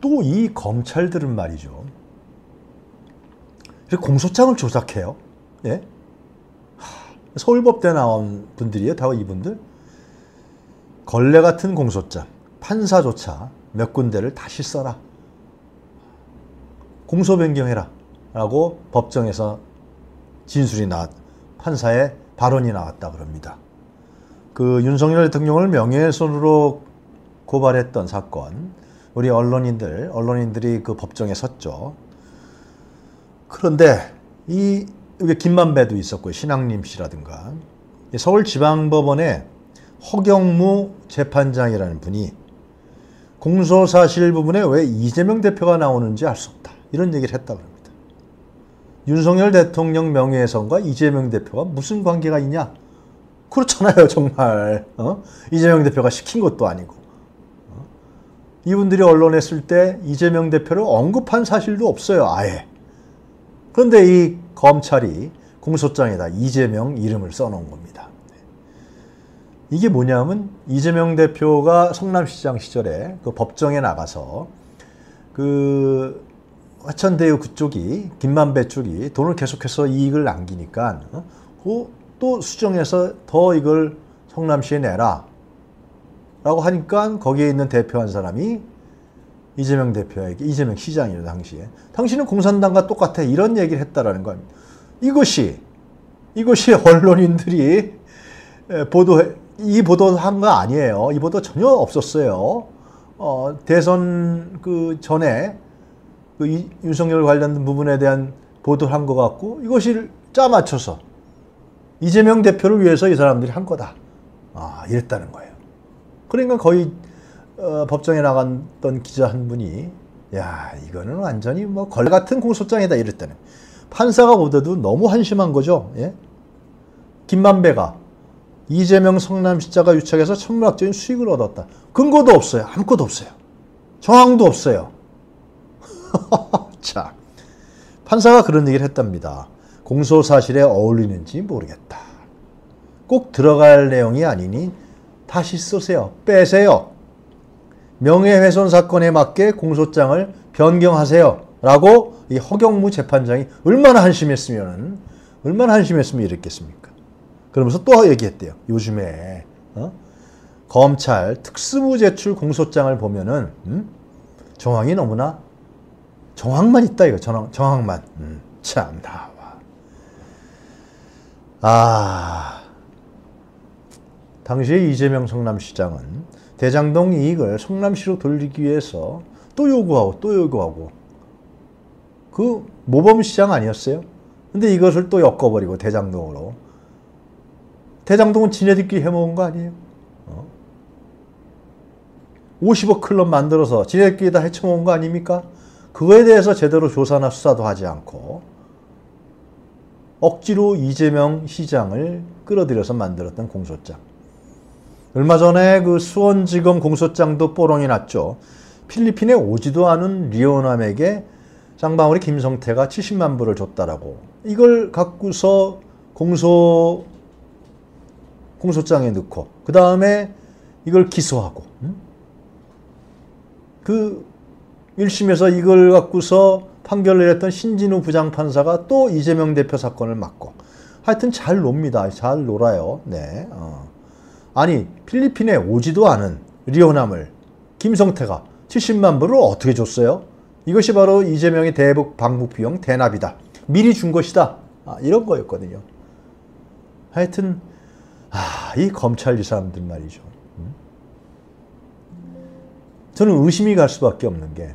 또 이 검찰들은 말이죠. 공소장을 조작해요. 예? 서울법대 나온 분들이에요. 다 이분들. 걸레 같은 공소장. 판사조차 몇 군데를 다시 써라. 공소 변경해라. 라고 법정에서 진술이 나왔, 판사의 발언이 나왔다 그럽니다. 그 윤석열 대통령을 명예훼손으로 고발했던 사건. 우리 언론인들이 그 법정에 섰죠. 그런데 이 여기 김만배도 있었고요. 신학림 씨라든가 서울지방법원의 허경무 재판장이라는 분이 공소사실 부분에 왜 이재명 대표가 나오는지 알 수 없다. 이런 얘기를 했다고 합니다. 윤석열 대통령 명예훼손과 이재명 대표가 무슨 관계가 있냐? 그렇잖아요. 정말. 이재명 대표가 시킨 것도 아니고. 이분들이 언론에 쓸 때 이재명 대표를 언급한 사실도 없어요. 아예. 그런데 이 검찰이 공소장에다 이재명 이름을 써놓은 겁니다. 이게 뭐냐면 이재명 대표가 성남시장 시절에 그 법정에 나가서 그 화천대유 그쪽이 김만배 쪽이 돈을 계속해서 이익을 남기니까 또 수정해서 더 이걸 성남시에 내라 라고 하니까 거기에 있는 대표 한 사람이 이재명 대표에게, 이재명 시장이래 당시에. 당신은 공산당과 똑같아. 이런 얘기를 했다라는 건 이것이 언론인들이 이 보도한 거 아니에요. 이 보도 전혀 없었어요. 대선 그 전에 윤석열 관련된 부분에 대한 보도를 한 것 같고 이것이 짜 맞춰서 이재명 대표를 위해서 이 사람들이 한 거다. 아, 이랬다는 거예요. 그러니까 거의 법정에 나갔던 기자 한 분이 야 이거는 완전히 뭐 걸레 같은 공소장이다 이랬다는 판사가 보더도 너무 한심한 거죠. 예? 김만배가 이재명 성남시장과 유착해서 천문학적인 수익을 얻었다. 근거도 없어요. 아무것도 없어요. 정황도 없어요. 자, 판사가 그런 얘기를 했답니다. 공소사실에 어울리는지 모르겠다. 꼭 들어갈 내용이 아니니 다시 쓰세요. 빼세요. 명예훼손 사건에 맞게 공소장을 변경하세요. 라고 이 허경무 재판장이 얼마나 한심했으면 이랬겠습니까? 그러면서 또 얘기했대요. 요즘에 검찰 특수부 제출 공소장을 보면은 정황이 너무나 정황만 있다 이거. 정황만. 참 나와. 아. 당시에 이재명 성남시장은 대장동 이익을 성남시로 돌리기 위해서 또 요구하고 그 모범시장 아니었어요? 근데 이것을 또 엮어버리고 대장동으로. 대장동은 지네들끼리 해먹은 거 아니에요? 50억 클럽 만들어서 지네들끼리 다 해쳐먹은 거 아닙니까? 그거에 대해서 제대로 조사나 수사도 하지 않고 억지로 이재명 시장을 끌어들여서 만들었던 공소장. 얼마 전에 그 수원지검 공소장도 뽀롱이 났죠. 필리핀에 오지도 않은 리오남에게 쌍방울이 김성태가 70만 불을 줬다라고. 이걸 갖고서 공소장에 넣고 그 다음에 이걸 기소하고 그 1심에서 이걸 갖고서 판결을 내렸던 신진우 부장판사가 또 이재명 대표 사건을 맡고 하여튼 잘 놉니다. 잘 놀아요. 네. 아니 필리핀에 오지도 않은 리오남을 김성태가 70만 불을 어떻게 줬어요? 이것이 바로 이재명의 대북 방북 비용 대납이다. 미리 준 것이다. 이런 거였거든요. 하여튼 이 검찰 이 사람들 말이죠. 저는 의심이 갈 수밖에 없는 게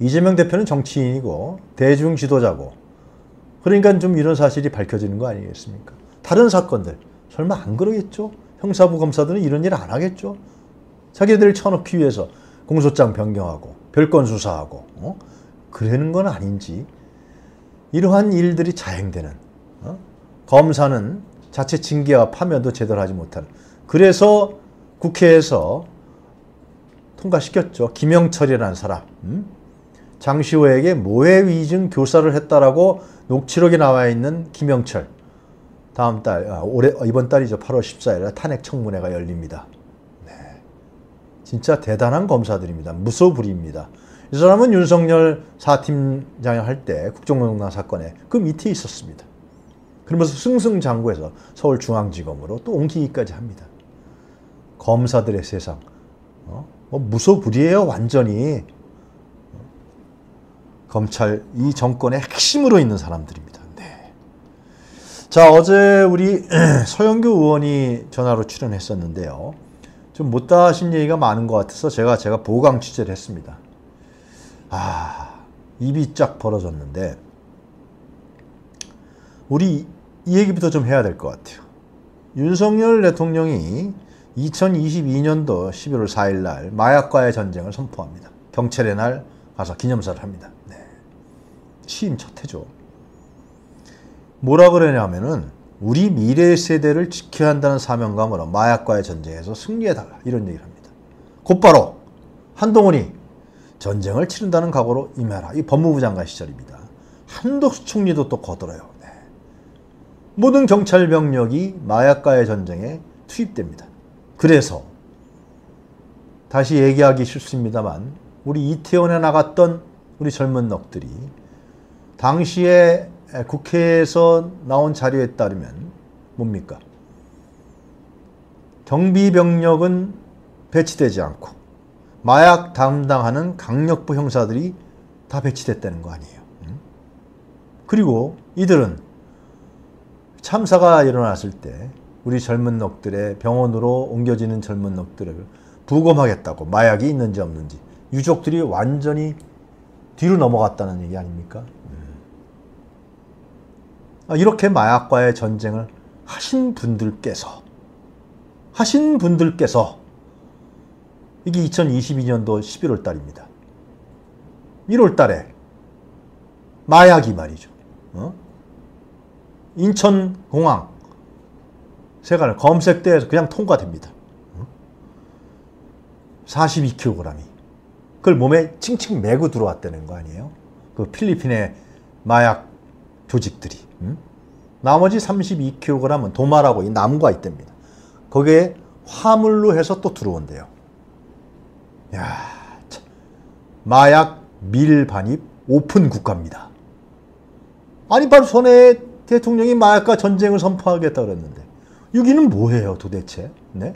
이재명 대표는 정치인이고 대중 지도자고 그러니까 좀 이런 사실이 밝혀지는 거 아니겠습니까? 다른 사건들 설마 안 그러겠죠? 형사부 검사들은 이런 일 안 하겠죠? 자기들 쳐넣기 위해서 공소장 변경하고 별건 수사하고 그러는 건 아닌지 이러한 일들이 자행되는 검사는 자체 징계와 파면도 제대로 하지 못하는 그래서 국회에서 통과시켰죠. 김영철이라는 사람 장시호에게 모해 위증 교사를 했다라고 녹취록에 나와 있는 김영철 이번 달이죠. 8월 14일에 탄핵 청문회가 열립니다. 네. 진짜 대단한 검사들입니다. 무소불위입니다. 이 사람은 윤석열 사팀장을 할 때 국정농단 사건에 그 밑에 있었습니다. 그러면서 승승장구해서 서울중앙지검으로 또 옮기기까지 합니다. 검사들의 세상, 무소불위예요. 완전히 검찰 이 정권의 핵심으로 있는 사람들입니다. 네. 자, 어제 우리 서영교 의원이 전화로 출연했었는데요. 좀 못다 하신 얘기가 많은 것 같아서 제가 보강 취재를 했습니다. 아, 입이 쫙 벌어졌는데 우리 이 얘기부터 좀 해야 될 것 같아요. 윤석열 대통령이 2022년도 11월 4일 날 마약과의 전쟁을 선포합니다. 경찰의 날 가서 기념사를 합니다. 네. 취임 첫 해죠. 뭐라 그러냐면은 우리 미래 세대를 지켜야 한다는 사명감으로 마약과의 전쟁에서 승리해달라, 이런 얘기를 합니다. 곧바로 한동훈이 전쟁을 치른다는 각오로 임해라, 이 법무부 장관 시절입니다. 한덕수 총리도 또 거들어요. 네. 모든 경찰 병력이 마약과의 전쟁에 투입됩니다. 그래서 다시 얘기하기 쉽습니다만 우리 이태원에 나갔던 우리 젊은 넋들이 당시에 국회에서 나온 자료에 따르면 뭡니까? 경비병력은 배치되지 않고 마약 담당하는 강력부 형사들이 다 배치됐다는 거 아니에요. 그리고 이들은 참사가 일어났을 때 우리 젊은 넋들의 병원으로 옮겨지는 젊은 넋들을 부검하겠다고 마약이 있는지 없는지 유족들이 완전히 뒤로 넘어갔다는 얘기 아닙니까? 이렇게 마약과의 전쟁을 하신 분들께서 이게 2022년도 11월 달입니다. 1월 달에 마약이 말이죠. 인천공항 세관을 검색대에서 그냥 통과됩니다. 42kg이. 그걸 몸에 칭칭 메고 들어왔다는 거 아니에요? 그 필리핀의 마약 조직들이. 나머지 32kg은 도마라고 이 나무가 있답니다. 거기에 화물로 해서 또 들어온대요. 야, 참. 마약 밀반입 오픈 국가입니다. 아니 바로 전에 대통령이 마약과 전쟁을 선포하겠다 그랬는데 여기는 뭐예요 도대체? 네?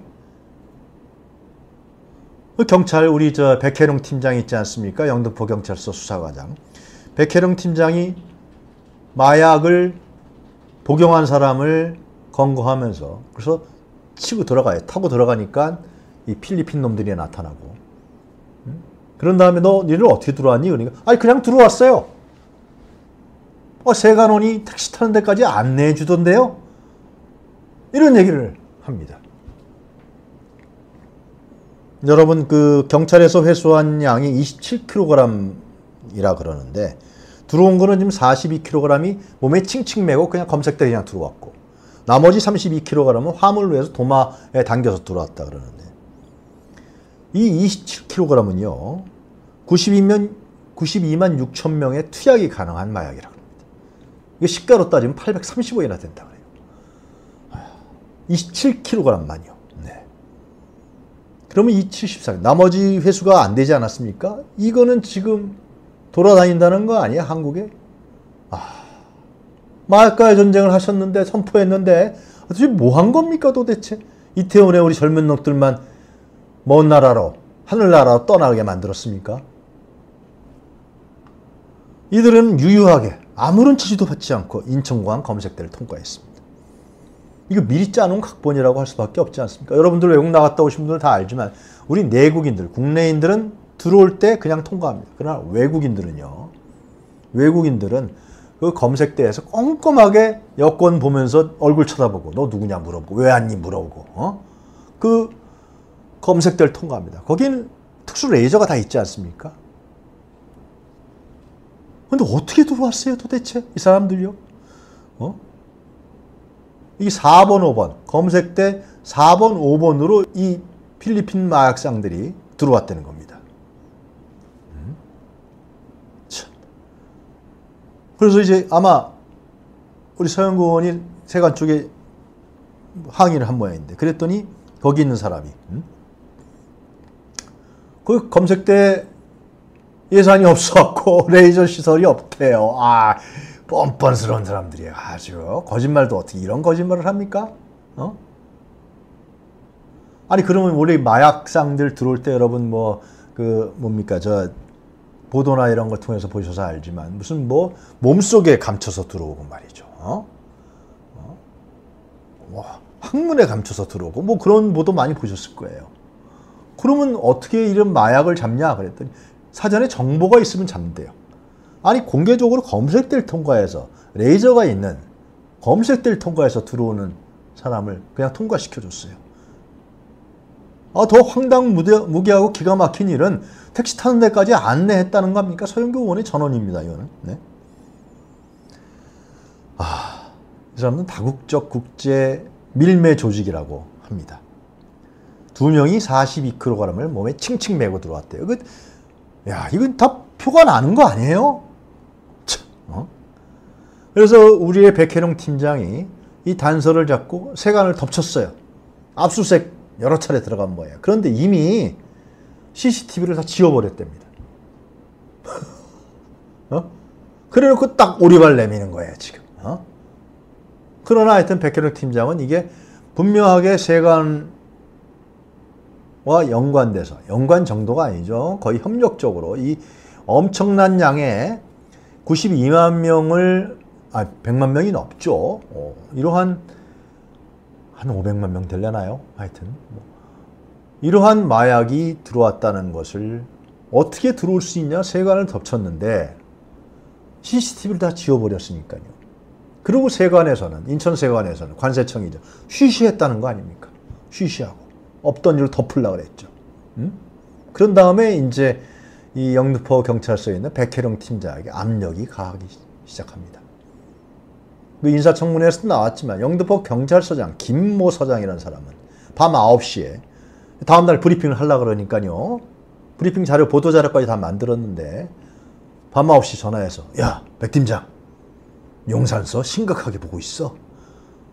경찰 우리 저 백해룡 팀장 있지 않습니까? 영등포 경찰서 수사과장 백해룡 팀장이 마약을 복용한 사람을 검거하면서 그래서 치고 들어가요. 타고 들어가니까 이 필리핀 놈들이 나타나고 그런 다음에 너 니를 어떻게 들어왔니? 그러니까 아니 그냥 들어왔어요. 세관원이 택시 타는 데까지 안내해 주던데요. 이런 얘기를 합니다. 여러분 그 경찰에서 회수한 양이 27kg이라 그러는데 들어온 거는 지금 42kg이 몸에 칭칭 매고 그냥 검색대에 그냥 들어왔고 나머지 32kg은 화물로 해서 도마에 당겨서 들어왔다 그러는데 이 27kg은요 92만 6천 명의 투약이 가능한 마약이라고 합니다. 이게 시가로 따지면 830억이나 된다 그래요. 27kg만요. 네. 그러면 이 74kg 나머지 회수가 안 되지 않았습니까? 이거는 지금 돌아다닌다는 거 아니야 한국에? 아, 마약과의 전쟁을 하셨는데 선포했는데 도대체 뭐 한 겁니까 도대체? 이태원에 우리 젊은 놈들만 먼 나라로 하늘나라로 떠나게 만들었습니까? 이들은 유유하게 아무런 지시도 받지 않고 인천공항 검색대를 통과했습니다. 이거 미리 짜놓은 각본이라고 할 수밖에 없지 않습니까? 여러분들 외국 나갔다 오신 분들 다 알지만 우리 내국인들, 국내인들은 들어올 때 그냥 통과합니다. 그러나 외국인들은 그 검색대에서 꼼꼼하게 여권 보면서 얼굴 쳐다보고 너 누구냐 물어보고 왜 왔니 물어보고 그 검색대를 통과합니다. 거기는 특수 레이저가 다 있지 않습니까? 근데 어떻게 들어왔어요 도대체 이 사람들요? 이 4번, 5번 검색대 4번, 5번으로 이 필리핀 마약상들이 들어왔다는 겁니다. 참. 그래서 이제 아마 우리 서영구 의원이 세관 쪽에 항의를 한 모양인데 그랬더니 거기 있는 사람이 그 검색대 예산이 없어갖고 레이저 시설이 없대요. 아, 뻔뻔스러운 사람들이에요. 아주 거짓말도 어떻게 이런 거짓말을 합니까? 어? 아니 그러면 원래 마약상들 들어올 때 여러분 뭐 그 뭡니까 저 보도나 이런 걸 통해서 보셔서 알지만 무슨 뭐 몸속에 감춰서 들어오고 말이죠. 어? 뭐 항문에 감춰서 들어오고 뭐 그런 보도 많이 보셨을 거예요. 그러면 어떻게 이런 마약을 잡냐 그랬더니 사전에 정보가 있으면 잡는데요. 아니 공개적으로 검색대를 통과해서 레이저가 있는 검색대를 통과해서 들어오는 사람을 그냥 통과시켜줬어요. 아, 더 황당무계하고 기가 막힌 일은 택시 타는 데까지 안내했다는 겁니까? 서영교 의원의 전언입니다. 이거는. 네. 아, 이 사람은 다국적 국제 밀매 조직이라고 합니다. 두 명이 42kg을 몸에 칭칭 메고 들어왔대요. 야, 이건 다 표가 나는 거 아니에요? 참, 어? 그래서 우리의 백해룡 팀장이 이 단서를 잡고 세관을 덮쳤어요. 압수수색 여러 차례 들어간 거예요. 그런데 이미 CCTV를 다 지워버렸답니다. 어? 그래놓고 딱 오리발 내미는 거예요, 지금. 어? 그러나 하여튼 백해룡 팀장은 이게 분명하게 세관 와 연관돼서, 연관 정도가 아니죠. 거의 협력적으로 이 엄청난 양의 92만 명을, 아, 100만 명이 넘죠. 이러한, 한 500만 명 되려나요? 하여튼. 이러한 마약이 들어왔다는 것을 어떻게 들어올 수 있냐? 세관을 덮쳤는데 CCTV를 다 지워버렸으니까요. 그리고 세관에서는, 인천 세관에서는 관세청이죠. 쉬쉬했다는 거 아닙니까? 쉬쉬하고. 없던 일을 덮으려고 그랬죠. 응? 그런 다음에 이제 이 영등포 경찰서에 있는 백해룡 팀장에게 압력이 가하기 시작합니다. 그 인사청문회에서 나왔지만 영등포 경찰서장 김모 서장이라는 사람은 밤 9시에 다음날 브리핑을 하려고 그러니까요. 브리핑 자료, 보도 자료까지 다 만들었는데 밤 9시 전화해서 야, 백 팀장 용산서 심각하게 보고 있어.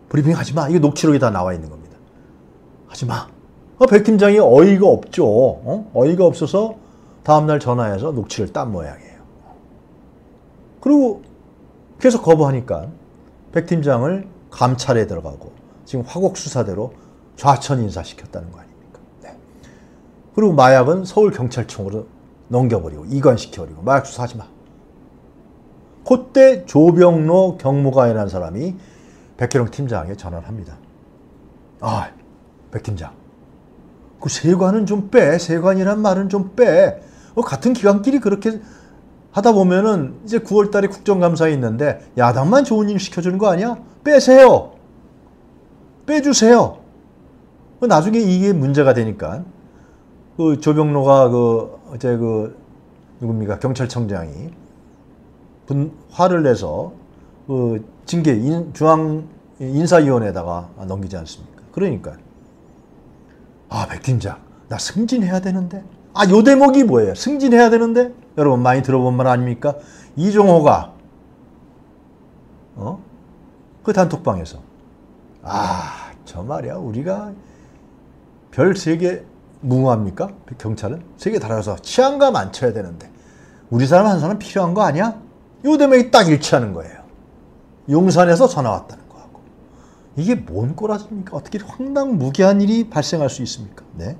브리핑 하지마. 이거 녹취록이 다 나와 있는 겁니다. 하지마. 백 팀장이 어이가 없죠. 어? 어이가 없어서 다음날 전화해서 녹취를 딴 모양이에요. 그리고 계속 거부하니까 백 팀장을 감찰에 들어가고 지금 화곡수사대로 좌천 인사시켰다는 거 아닙니까? 네. 그리고 마약은 서울경찰청으로 넘겨버리고 이관시켜버리고 마약 수사하지 마. 그때 조병로 경무관이라는 사람이 백해룡 팀장에게 전화를 합니다. 아, 백 팀장. 그 세관은 좀 빼. 세관이란 말은 좀 빼. 같은 기관끼리 그렇게 하다 보면은 이제 9월달에 국정감사에 있는데 야당만 좋은 일 시켜주는 거 아니야? 빼세요. 빼주세요. 나중에 이게 문제가 되니까 그 조병로가 그 어제 그 누굽니까 경찰청장이 화를 내서 그 징계 중앙 인사위원회에다가 넘기지 않습니까? 그러니까. 아, 백 팀장, 나 승진해야 되는데. 아, 요 대목이 뭐예요? 승진해야 되는데? 여러분 많이 들어본 말 아닙니까? 이종호가 그 단톡방에서 아, 저 말이야 우리가 별 3개 무모합니까? 경찰은? 3개 달아서 치안감 안 쳐야 되는데 우리 사람 한 사람 필요한 거 아니야? 요 대목이 딱 일치하는 거예요. 용산에서 전화 왔다는. 이게 뭔 꼬라지입니까? 어떻게 황당무계한 일이 발생할 수 있습니까? 네.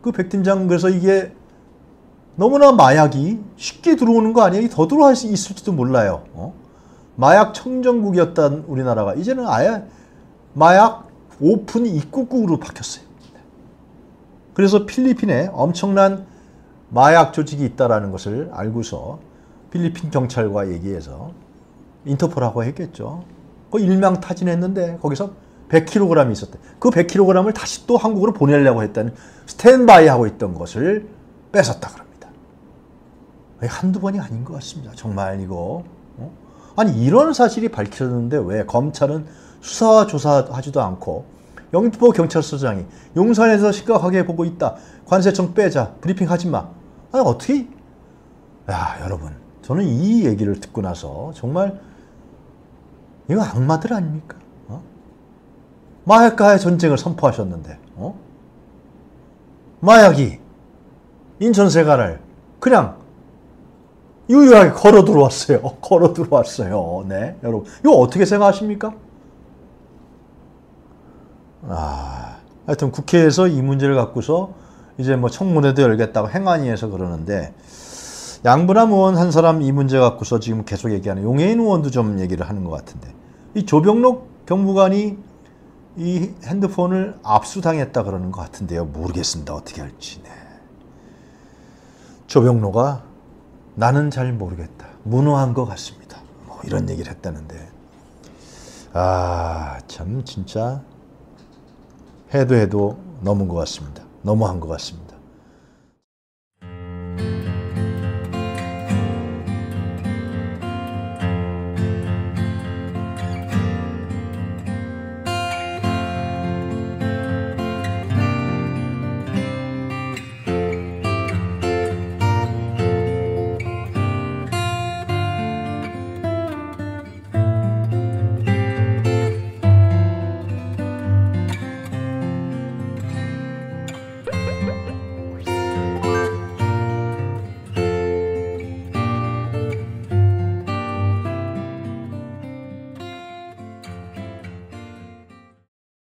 그 백팀장 그래서 이게 너무나 마약이 쉽게 들어오는 거 아니에요? 더 들어올 수 있을지도 몰라요. 마약 청정국이었던 우리나라가 이제는 아예 마약 오픈 입국국으로 바뀌었어요. 그래서 필리핀에 엄청난 마약 조직이 있다는 것을 알고서 필리핀 경찰과 얘기해서 인터폴하고 했겠죠. 그 일망타진했는데 거기서 100kg이 있었대. 그 100kg을 다시 또 한국으로 보내려고 했다는 스탠바이하고 있던 것을 뺏었다 그럽니다. 한두 번이 아닌 것 같습니다. 정말 이거. 아니 이런 사실이 밝혀졌는데 왜 검찰은 수사와 조사하지도 않고 영등포 경찰서장이 용산에서 심각하게 보고 있다. 관세청 빼자. 브리핑하지 마. 아니 어떻게. 야 여러분. 저는 이 얘기를 듣고 나서 정말 이거 악마들 아닙니까? 마약과의 전쟁을 선포하셨는데 마약이 인천 세관을 그냥 유유하게 걸어 들어왔어요. 걸어 들어왔어요. 네, 여러분. 이거 어떻게 생각하십니까? 하여튼 국회에서 이 문제를 갖고서 이제 뭐 청문회도 열겠다고 행안위에서 그러는데, 양분한 의원 한 사람 이 문제 갖고서 지금 계속 얘기하는 용해인 의원도 좀 얘기를 하는 것 같은데, 이 조병록 경무관이 이 핸드폰을 압수당했다 그러는 것 같은데요. 모르겠습니다. 어떻게 할지. 네. 조병로가 나는 잘 모르겠다. 무노한 것 같습니다. 뭐 이런 얘기를 했다는데. 아, 참 진짜 해도 해도 넘은 것 같습니다. 너무한 것 같습니다.